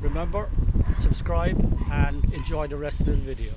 Remember, subscribe and enjoy the rest of the video.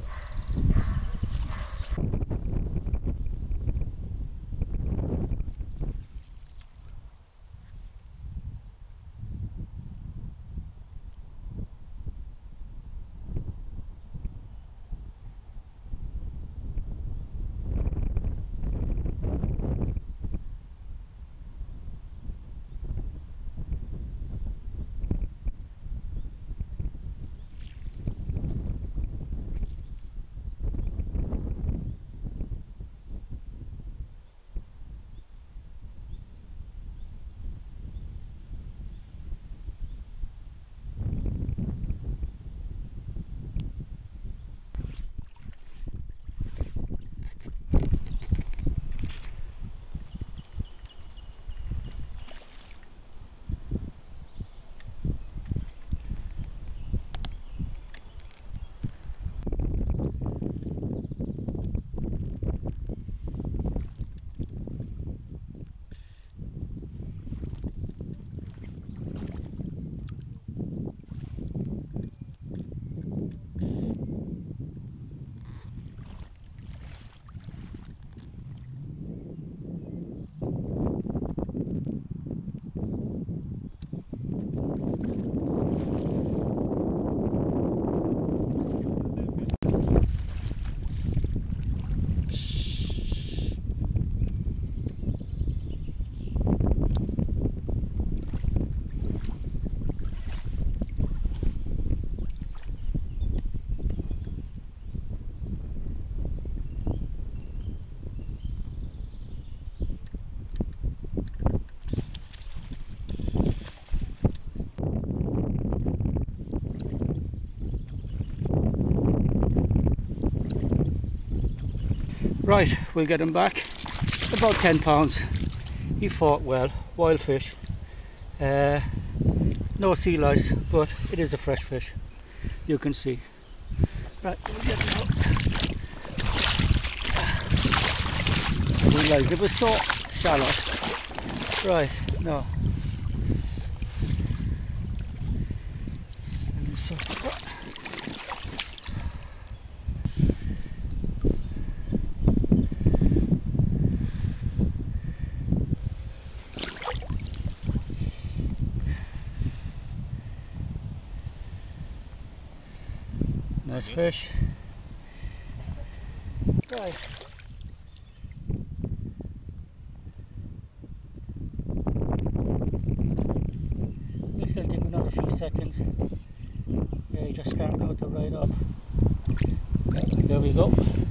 Right, we'll get him back, about 10 pounds. He fought well, wild fish, no sea lice, but it is a fresh fish, you can see. Right, we'll get him out. We like it was so shallow. Right, no. Nice fish. Right. We'll still give him another few seconds. Yeah, he just started out to ride up. There we go.